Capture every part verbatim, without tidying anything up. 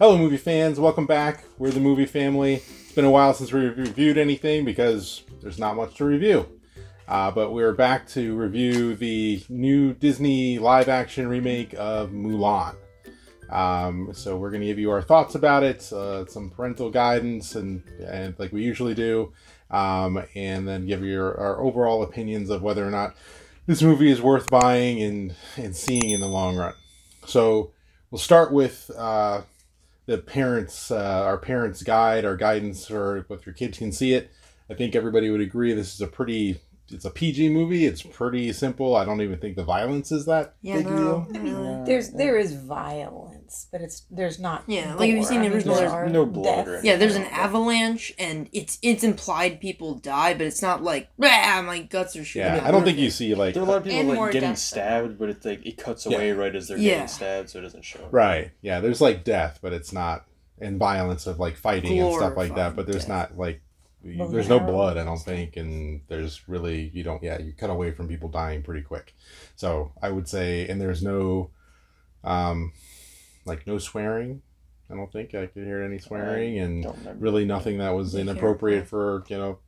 Hello movie fans, welcome back. We're the movie family. It's been a while since we reviewed anything because there's not much to review. Uh, but we're back to review the new Disney live action remake of Mulan. Um, so we're gonna give you our thoughts about it, uh, some parental guidance and, and like we usually do, um, and then give you our, our overall opinions of whether or not this movie is worth buying and, and seeing in the long run. So we'll start with uh, the parents, uh, our parents' guide, our guidance for if your kids can see it. I think everybody would agree this is a pretty, it's a P G movie. It's pretty simple. I don't even think the violence is that yeah, big no, deal. No. There's, there is violence, but it's, there's not Yeah, like if you've seen the original, there's, there's no blood or Yeah, there's an avalanche and it's it's implied people die, but it's not like, rah, my guts are shooting. Yeah, I don't think you see like... There are a lot of people like getting stabbed, but it's like, it cuts away yeah. right as they're yeah. getting stabbed, so it doesn't show. Right, yeah, there's like death, but it's not, and violence of like fighting Glorified and stuff like that, but there's death. not like... There's no blood, I don't think, and there's really, you don't, yeah, you cut away from people dying pretty quick. So I would say, and there's no, um, like no swearing. I don't think I could hear any swearing, and really nothing that was inappropriate for, you know,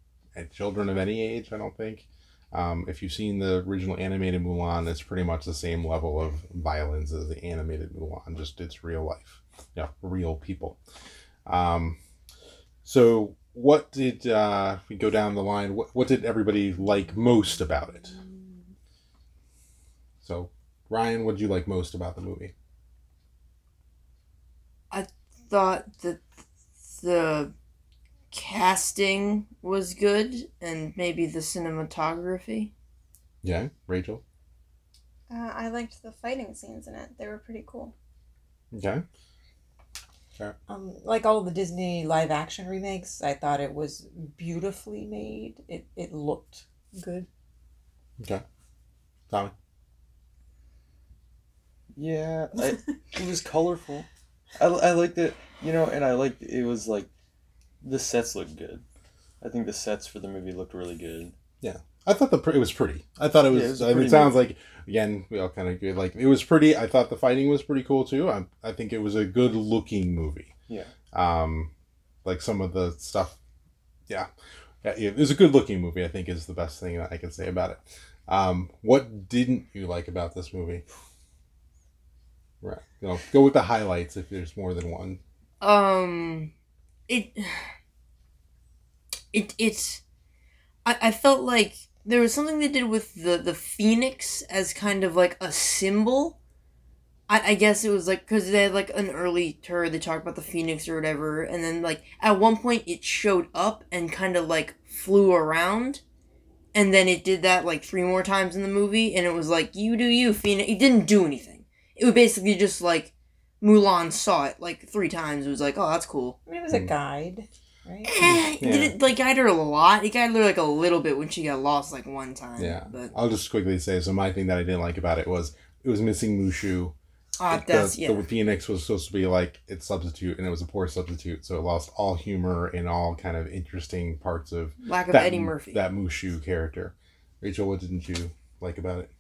children of any age, I don't think. Um, if you've seen the original animated Mulan, it's pretty much the same level of violence as the animated Mulan, just it's real life. Yeah, real people. Um, so... What did, uh, if we go down the line, what, what did everybody like most about it? So, Ryan, what did you like most about the movie? I thought that the casting was good, and maybe the cinematography. Yeah, Rachel? Uh, I liked the fighting scenes in it. They were pretty cool. Okay. Sure. Um, like all the Disney live action remakes, I thought it was beautifully made. It it looked good. Okay. Tommy. Yeah, I, it was colorful. I, I liked it, you know, and I liked it was like the sets looked good. I think the sets for the movie looked really good. Yeah. I thought the it was pretty. I thought it was. Yeah, it, was I mean, it sounds movie. like again we all kind of agree. Like it was pretty. I thought the fighting was pretty cool too. I I think it was a good looking movie. Yeah. Um, like some of the stuff. Yeah, it was a good looking movie. I think is the best thing that I can say about it. Um, what didn't you like about this movie? Right. You know, go with the highlights if there's more than one. Um, it. It it's. I I felt like. There was something they did with the, the phoenix as kind of like a symbol. I, I guess it was like, because they had like an early tour, they talked about the phoenix or whatever, and then like at one point it showed up and kind of like flew around, and then it did that like three more times in the movie, and it was like, you do you, phoenix. It didn't do anything. It was basically just like Mulan saw it like three times. It was like, oh, that's cool. I mean, it was a guide. Right? Eh, yeah. Did it like guide her a lot? It guided her like a little bit when she got lost like one time. Yeah. But I'll just quickly say, so my thing that I didn't like about it was it was missing Mushu. Ah, uh, that's the, yeah. The Phoenix was supposed to be like its substitute, and it was a poor substitute, so it lost all humor and all kind of interesting parts of lack of that, Eddie Murphy. That Mushu character. Rachel, what didn't you like about it?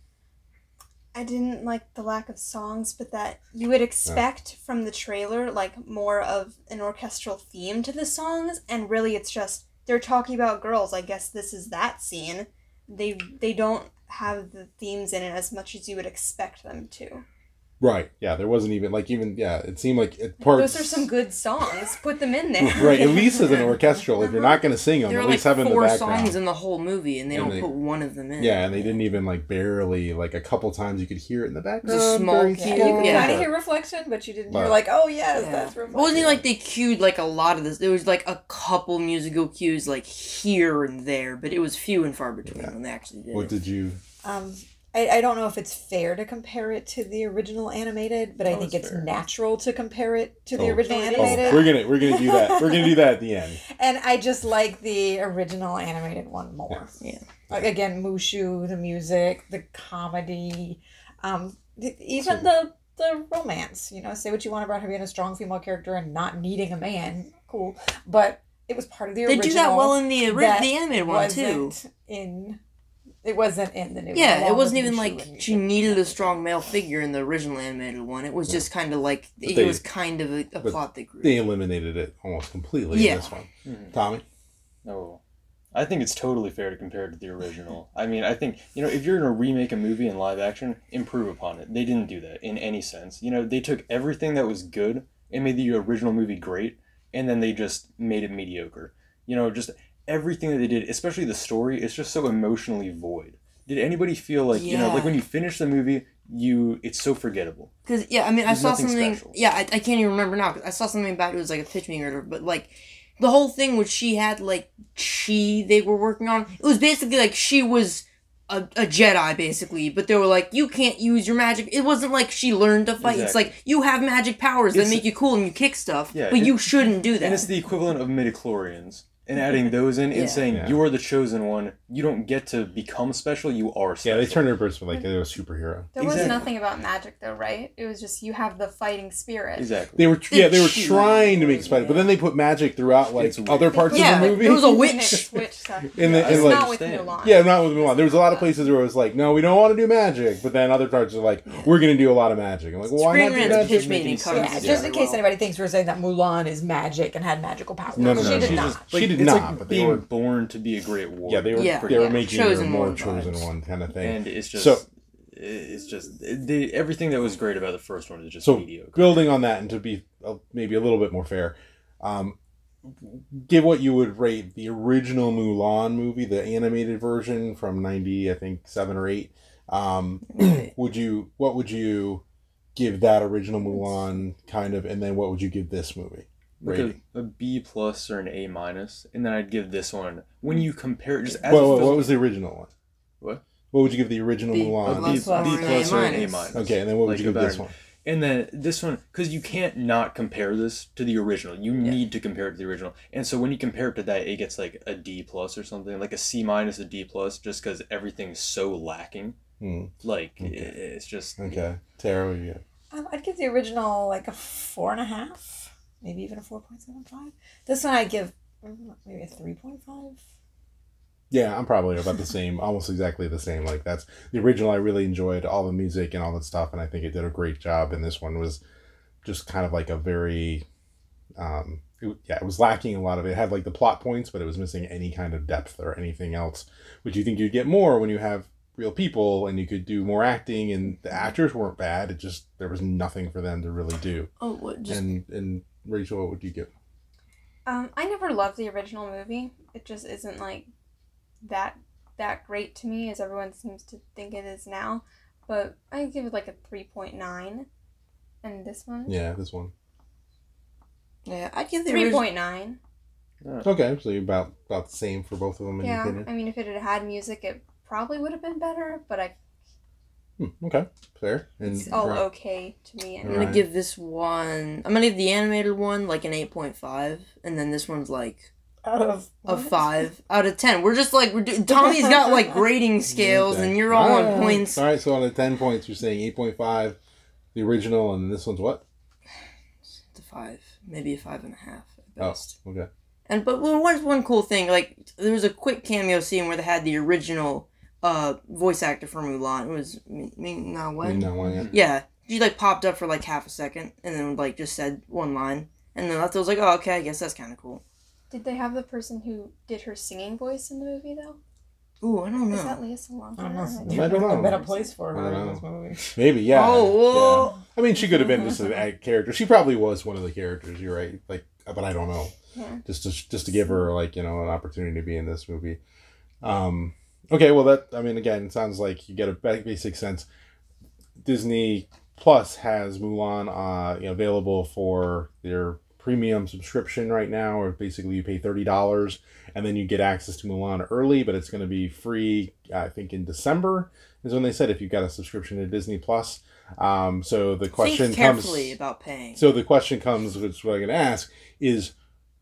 I didn't like the lack of songs, but that you would expect oh. from the trailer, like more of an orchestral theme to the songs, and really it's just they're talking about girls. I guess this is that scene. They they don't have the themes in it as much as you would expect them to. Right. Yeah. There wasn't even like even yeah. It seemed like it parts. Those are some good songs. Put them in there. Right. At least as an orchestral, if you're not going to sing them, there at least like have them in the background. There were four songs in the whole movie, and they and don't they, put one of them in. Yeah, and they didn't even like barely like a couple times you could hear it in the background. It's a small yeah, key. You could yeah. kind of hear reflection, but you didn't. You're like, oh yes, yeah. that's reflection. Well, wasn't it like they cued like a lot of this? There was like a couple musical cues like here and there, but it was few and far between yeah. when they actually did. What did you? Um. I, I don't know if it's fair to compare it to the original animated, but that I think it's fair. natural to compare it to oh, the original animated. Oh, we're gonna we're gonna do that. We're gonna do that at the end. And I just like the original animated one more. Yeah. yeah. Like, again, Mushu, the music, the comedy, um, even the the romance. You know, say what you want about her being a strong female character and not needing a man. Cool, but it was part of the original. They do that well in the original, the animated one too. In It wasn't in the new. Yeah, it wasn't even like she needed a strong male figure in the original animated one. It was yeah. just kind of like it they, was kind of a, a plot that grew. They eliminated it almost completely yeah. in this one. Mm-hmm. Tommy? No, I think it's totally fair to compare it to the original. I mean, I think, you know, if you're going to remake a movie in live action, improve upon it. They didn't do that in any sense. You know, they took everything that was good and made the original movie great, and then they just made it mediocre. You know, just everything that they did, especially the story, it's just so emotionally void. Did anybody feel like, yeah. you know, like when you finish the movie, you it's so forgettable. Because, yeah, I mean, There's I saw something, special. yeah, I, I can't even remember now, because I saw something about it, it was like a pitch meeting or whatever, but like, the whole thing which she had, like, chi they were working on, it was basically like she was a, a Jedi, basically, but they were like, you can't use your magic. It wasn't like she learned to fight. Exactly. It's like, you have magic powers it's, that make you cool and you kick stuff, yeah, but it, you shouldn't do that. And it's the equivalent of midichlorians. And adding those in and yeah. saying, yeah. you are the chosen one. You don't get to become special. You are special. Yeah, they turned her person like they were a superhero. There exactly. was nothing about magic, though, right? It was just you have the fighting spirit. Exactly. They were the Yeah, they were she- trying to make spider, yeah. but then they put magic throughout like other parts yeah, of the movie. Yeah, it was a witch. in the, yeah, in, like, not with Mulan. Yeah, not with Mulan. There was a lot of places where it was like, no, we don't want to do magic. But then other parts are like, we're going to do a lot of magic. I'm like, well, why Screen not do magic? Making sense. Yeah, just yeah. in case anybody thinks we're saying that Mulan is magic and had magical powers. No, no, no. She did not. It's not, like but being they were born to be a great warrior. Yeah, they were. Yeah, they were yeah. making chosen her more one chosen vibes. One kind of thing. And it's just, so, it's just they, everything that was great about the first one is just so mediocre. Building on that, and to be uh, maybe a little bit more fair, um, give what you would rate the original Mulan movie, the animated version from ninety, I think seven or eight. Um, would you? What would you give that original Mulan kind of, and then what would you give this movie? Like a, a B plus or an A minus, and then I'd give this one. When you compare it, just as well, what was the original one? What? What would you give the original B, Mulan? A B, B plus, B plus or an A minus. Okay, and then what would like you give this one? And then this one, because you can't not compare this to the original. You yeah. need to compare it to the original, and so when you compare it to that, it gets like a D plus or something, like a C minus, a D plus, just because everything's so lacking. Mm. Like okay. it, it's just okay. Yeah. Tara, what do you give? Um, I'd give the original like a four and a half. Maybe even a four point seven five. This one I give maybe a three point five. Yeah, I'm probably about the same, almost exactly the same. Like, that's the original. I really enjoyed all the music and all that stuff, and I think it did a great job. And this one was just kind of like a very, um, it, yeah, it was lacking a lot of it. It had like the plot points, but it was missing any kind of depth or anything else, which you think you'd get more when you have real people and you could do more acting. And the actors weren't bad. It just, there was nothing for them to really do. Oh, what? Just... And, and, Rachel, what would you give? Um, I never loved the original movie. It just isn't like that that great to me as everyone seems to think it is now. But I give it like a three point nine. And this one? Yeah, this one. Yeah, I'd give the three point nine. Okay, so you're about about the same for both of them. In yeah, your I mean, if it had had music, it probably would have been better. But I. Okay, fair. And it's all right. okay to me. I'm right. gonna give this one. I'm gonna give the animated one like an eight point five, and then this one's like out of a what? five out of ten. We're just like we're do- Tommy's got like grading scales, and you're all, all right. on points. All right, so out of ten points, you're saying eight point five, the original, and this one's what? It's a five, maybe a five and a half at best. Oh, okay. And but well, what's one cool thing? Like there was a quick cameo scene where they had the original. Uh, voice actor for Mulan. It was Ming-Na Wen. Ming-Na Wen, yeah. Yeah. She, like, popped up for, like, half a second and then, like, just said one line. And then I was like, oh, okay, I guess that's kind of cool. Did they have the person who did her singing voice in the movie, though? Ooh, I don't know. Is that Leah Salon? I don't know. I don't know. A better place for her in this movie. Maybe, yeah. Oh, yeah. I mean, she could have been just a character. She probably was one of the characters, you're right. Like, but I don't know. Yeah. Just to, just to give her, like, you know, an opportunity to be in this movie. Um... Okay, well, that, I mean, again, it sounds like you get a basic sense. Disney Plus has Mulan uh, you know, available for their premium subscription right now, or basically you pay thirty dollars, and then you get access to Mulan early, but it's going to be free, I think, in December, is when they said, if you've got a subscription to Disney Plus. Um, so the question Think carefully comes, about paying. So the question comes, which is what I'm going to ask, is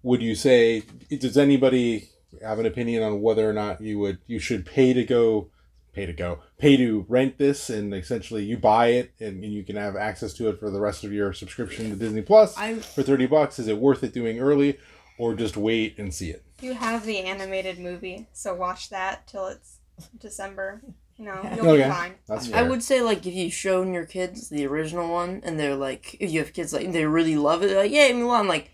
would you say, does anybody... have an opinion on whether or not you would you should pay to go pay to go pay to rent this, and essentially you buy it and, and you can have access to it for the rest of your subscription to Disney Plus for thirty bucks? Is it worth it doing early, or just wait and see it? You have the animated movie, so watch that till it's December. You know, you'll okay. be fine. That's fair. I would say, like, if you've shown your kids the original one, and they're like, if you have kids, like, they really love it, they're like, yay, Mulan, like,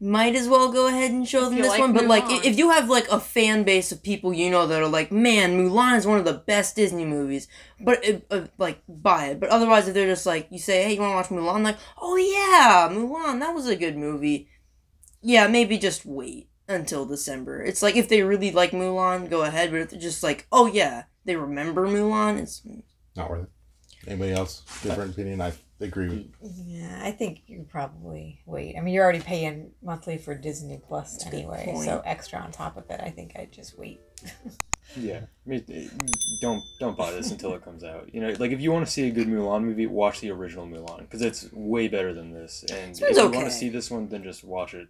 might as well go ahead and show if them this like one. Mulan. But, like, if you have, like, a fan base of people you know that are like, man, Mulan is one of the best Disney movies, but, uh, like, buy it. But otherwise, if they're just like, you say, hey, you want to watch Mulan? Like, oh, yeah, Mulan, that was a good movie. Yeah, maybe just wait until December. It's like, if they really like Mulan, go ahead, but if they're just like, oh, yeah. They remember Mulan. It's not worth it. Anybody else? Different opinion? I agree with you. Yeah, I think you probably wait. I mean, you're already paying monthly for Disney Plus anyway, so extra on top of it. I think I just wait. Yeah, I mean, don't don't buy this until it comes out. You know, like if you want to see a good Mulan movie, watch the original Mulan because it's way better than this. And this if you okay. want to see this one, then just watch it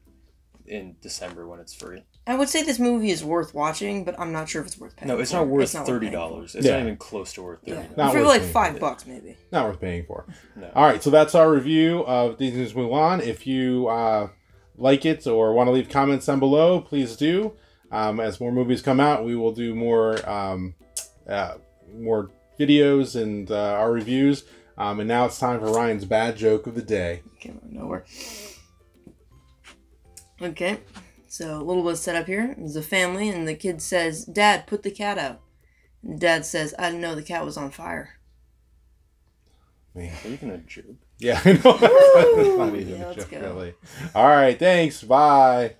in December when it's free. I would say this movie is worth watching, but I'm not sure if it's worth paying. No, it's for. not worth it's not thirty dollars. It's yeah. not even close to worth thirty dollars. Yeah. For like five for. bucks, maybe. Not worth paying for. No. All right, so that's our review of Disney's Mulan. If you uh, like it or want to leave comments down below, please do. Um, as more movies come out, we will do more um, uh, more videos and uh, our reviews. Um, and now it's time for Ryan's bad joke of the day. Came out of nowhere. Okay, so Little was set up here. There's a family, and the kid says, Dad, put the cat out. And Dad says, I didn't know the cat was on fire. Man, are you going to joke? Yeah, I know. That's not even yeah, a joke, really. All right, thanks. Bye.